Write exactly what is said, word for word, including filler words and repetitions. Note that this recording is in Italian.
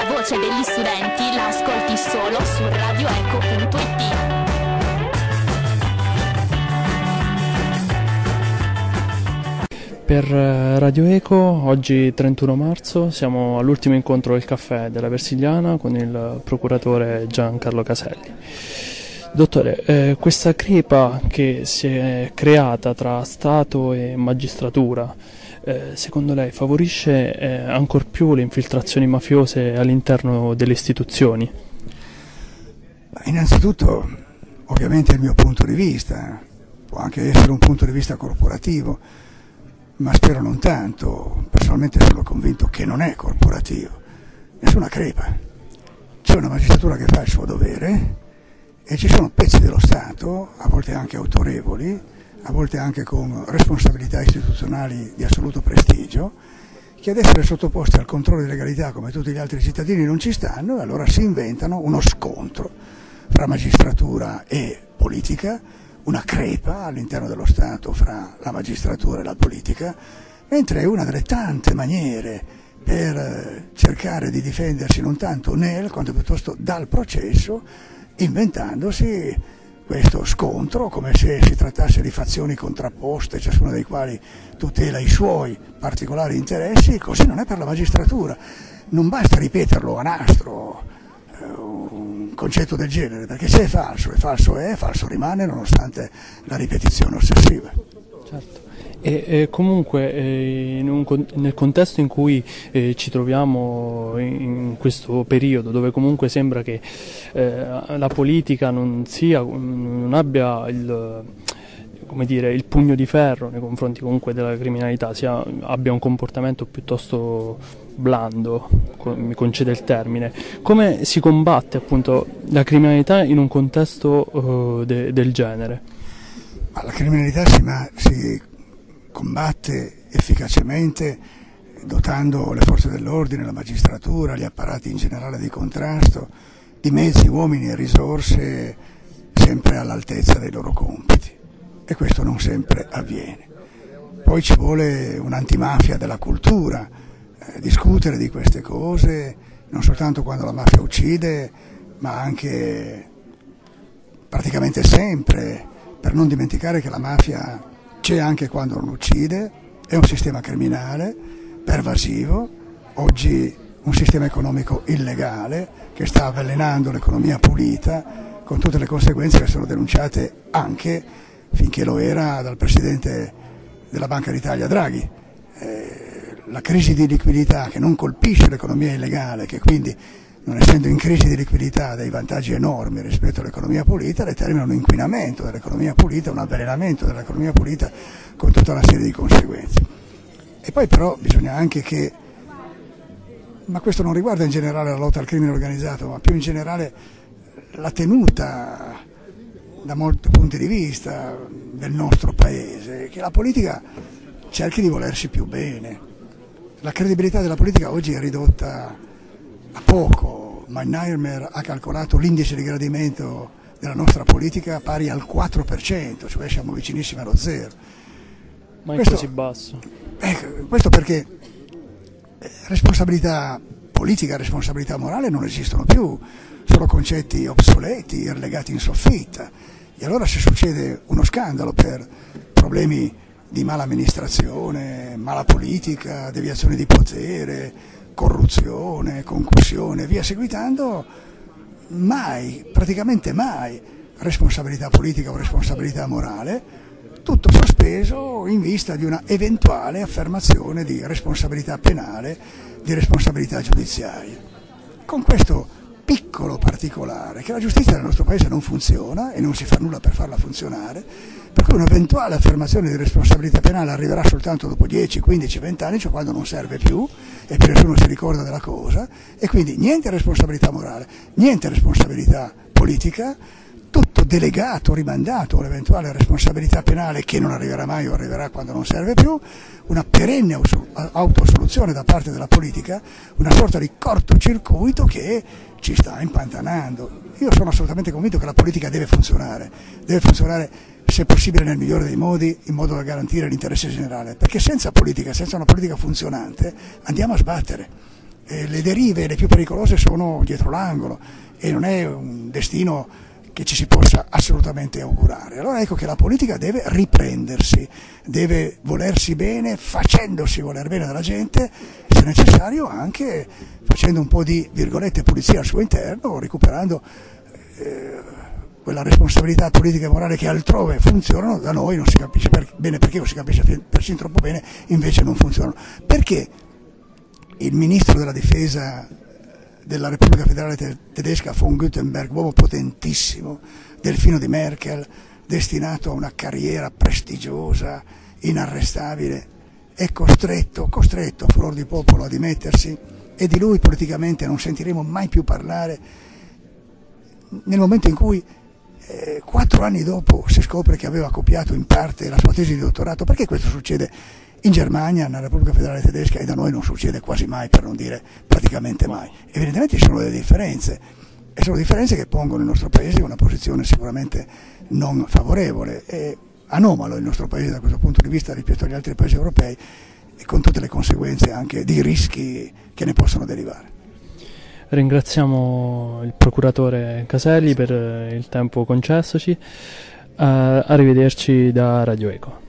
La voce degli studenti la ascolti solo su radioeco punto it. Per Radio Eco, oggi trentuno marzo, siamo all'ultimo incontro del caffè della Versiliana con il procuratore Gian Carlo Caselli. Dottore, eh, questa crepa che si è creata tra Stato e magistratura, eh, secondo lei favorisce eh, ancor più le infiltrazioni mafiose all'interno delle istituzioni? Ma innanzitutto, ovviamente è il mio punto di vista, può anche essere un punto di vista corporativo, ma spero non tanto. Personalmente sono convinto che non è corporativo, nessuna crepa. C'è una magistratura che fa il suo dovere e ci sono pezzi dello Stato, a volte anche autorevoli, a volte anche con responsabilità istituzionali di assoluto prestigio, che ad essere sottoposti al controllo di legalità come tutti gli altri cittadini non ci stanno, e allora si inventano uno scontro fra magistratura e politica, una crepa all'interno dello Stato fra la magistratura e la politica, mentre è una delle tante maniere per cercare di difendersi non tanto nel quanto piuttosto dal processo, inventandosi questo scontro come se si trattasse di fazioni contrapposte, ciascuna dei quali tutela i suoi particolari interessi. Così non è per la magistratura, non basta ripeterlo a nastro un concetto del genere, perché se è falso, è falso è, falso rimane nonostante la ripetizione ossessiva. Certo. E, e comunque eh, in un, nel contesto in cui eh, ci troviamo in, in questo periodo, dove comunque sembra che eh, la politica non sia, non abbia il, come dire, il pugno di ferro nei confronti comunque della criminalità, sia, abbia un comportamento piuttosto blando, mi concede il termine, come si combatte appunto la criminalità in un contesto uh, de, del genere? Ma la criminalità si, ma, si combatte efficacemente dotando le forze dell'ordine, la magistratura, gli apparati in generale di contrasto, di mezzi, uomini e risorse sempre all'altezza dei loro compiti, e questo non sempre avviene. Poi ci vuole un'antimafia della cultura, discutere di queste cose, non soltanto quando la mafia uccide, ma anche praticamente sempre, per non dimenticare che la mafia c'è anche quando non uccide, è un sistema criminale, pervasivo, oggi un sistema economico illegale che sta avvelenando l'economia pulita, con tutte le conseguenze che sono denunciate anche, finché lo era, dal Presidente della Banca d'Italia Draghi. Eh, La crisi di liquidità che non colpisce l'economia illegale, che quindi non essendo in crisi di liquidità ha dei vantaggi enormi rispetto all'economia pulita, determina un inquinamento dell'economia pulita, un avvelenamento dell'economia pulita con tutta una serie di conseguenze. E poi però bisogna anche che, ma questo non riguarda in generale la lotta al crimine organizzato, ma più in generale la tenuta da molti punti di vista del nostro Paese, che la politica cerchi di volersi più bene. La credibilità della politica oggi è ridotta a poco, ma Nairmer ha calcolato l'indice di gradimento della nostra politica pari al quattro per cento, cioè siamo vicinissimi allo zero. Ma questo, è così basso? Ecco, questo perché responsabilità politica e responsabilità morale non esistono più, sono concetti obsoleti, relegati in soffitta, e allora se succede uno scandalo per problemi di mala amministrazione, mala politica, deviazione di potere, corruzione, concussione, via seguitando, mai, praticamente mai, responsabilità politica o responsabilità morale, tutto sospeso in vista di una eventuale affermazione di responsabilità penale, di responsabilità giudiziaria. Con questo piccolo particolare, che la giustizia nel nostro Paese non funziona e non si fa nulla per farla funzionare, per cui un'eventuale affermazione di responsabilità penale arriverà soltanto dopo dieci, quindici, venti anni, cioè quando non serve più e più nessuno si ricorda della cosa, e quindi niente responsabilità morale, niente responsabilità politica, tutto delegato, rimandato all'eventuale responsabilità penale che non arriverà mai o arriverà quando non serve più, una perenne autosoluzione da parte della politica, una sorta di cortocircuito che ci sta impantanando. Io sono assolutamente convinto che la politica deve funzionare, deve funzionare se possibile nel migliore dei modi, in modo da garantire l'interesse generale, perché senza politica, senza una politica funzionante, andiamo a sbattere. eh, le derive le più pericolose sono dietro l'angolo e non è un destino che ci si possa assolutamente augurare. Allora ecco che la politica deve riprendersi, deve volersi bene, facendosi voler bene dalla gente, se necessario anche facendo un po' di, virgolette, pulizia al suo interno, recuperando eh, quella responsabilità politica e morale che altrove funzionano, da noi non si capisce per, bene perché, non si capisce persino troppo bene, invece non funzionano. Perché il ministro della difesa della Repubblica Federale Tedesca, von Gutenberg, uomo potentissimo, delfino di Merkel, destinato a una carriera prestigiosa, inarrestabile, è costretto, costretto a furor di popolo a dimettersi, e di lui politicamente non sentiremo mai più parlare, nel momento in cui eh, quattro anni dopo si scopre che aveva copiato in parte la sua tesi di dottorato. Perché questo succede? In Germania, nella Repubblica Federale Tedesca, e da noi non succede quasi mai, per non dire praticamente mai. Evidentemente ci sono delle differenze, e sono differenze che pongono il nostro Paese in una posizione sicuramente non favorevole. È anomalo il nostro Paese da questo punto di vista rispetto agli altri Paesi europei, e con tutte le conseguenze anche di rischi che ne possono derivare. Ringraziamo il procuratore Caselli per il tempo concessoci. Uh, arrivederci da Radio Eco.